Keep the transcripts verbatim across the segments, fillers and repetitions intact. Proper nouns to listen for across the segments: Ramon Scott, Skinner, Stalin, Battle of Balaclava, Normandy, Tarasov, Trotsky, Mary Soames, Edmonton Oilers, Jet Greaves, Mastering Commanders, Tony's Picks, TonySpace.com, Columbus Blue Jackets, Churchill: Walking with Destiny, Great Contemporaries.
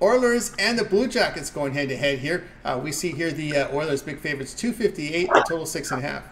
Oilers and the Blue Jackets going head-to-head here. Uh, we see here the uh, Oilers big favorites, two fifty-eight, the total six and a half.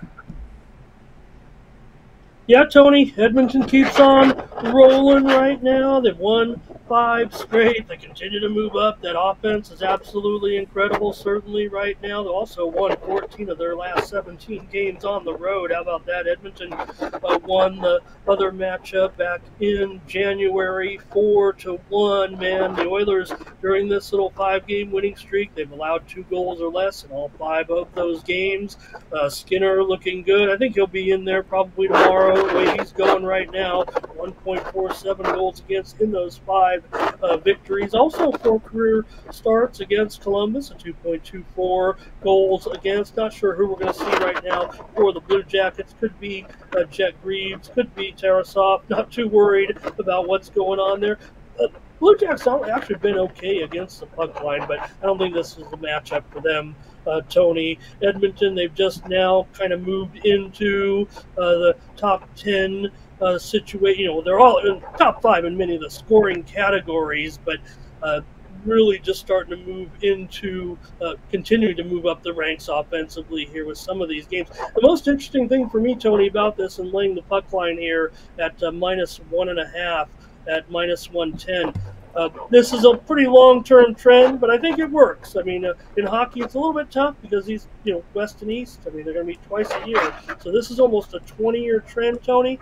Yeah, Tony, Edmonton keeps on rolling right now. They've won five straight. They continue to move up. That offense is absolutely incredible, certainly right now. They also won fourteen of their last seventeen games on the road. How about that? Edmonton uh, won the other matchup back in January, four to one, man. The Oilers, during this little five-game winning streak, they've allowed two goals or less in all five of those games. Uh, Skinner looking good. I think he'll be in there probably tomorrow. The way he's going right now, one point four seven goals against in those five uh, victories. Also, four career starts against Columbus, a two point two four goals against. Not sure who we're going to see right now for the Blue Jackets. Could be uh, Jet Greaves, could be Tarasov. Not too worried about what's going on there. Uh, Blue Jackets have actually been okay against the puck line, but I don't think this is the matchup for them. Uh, Tony, Edmonton, they've just now kind of moved into uh, the top ten uh, situation. You know, they're all in top five in many of the scoring categories, but uh, really just starting to move into, uh, continuing to move up the ranks offensively here with some of these games. The most interesting thing for me, Tony, about this and laying the puck line here at uh, minus one and a half, at minus one ten. Uh, this is a pretty long-term trend, but I think it works. I mean, uh, in hockey, it's a little bit tough because these, you know, West and East, I mean, they're going to meet twice a year. So this is almost a twenty-year trend, Tony.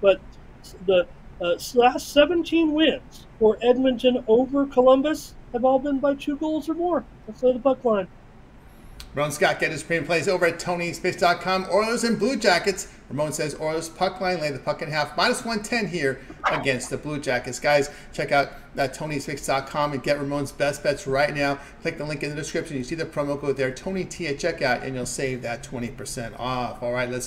But the uh, last seventeen wins for Edmonton over Columbus have all been by two goals or more. Let's lay the puck line. Ramon Scott gets his premium plays over at Tony's Picks dot com. Oilers and Blue Jackets. Ramon says Oilers puck line, lay the puck in half, minus one ten here against the Blue Jackets. Guys, check out uh, Tony's Picks dot com and get Ramon's best bets right now. Click the link in the description. You see the promo code there, Tony T at checkout, and you'll save that twenty percent off. All right, let's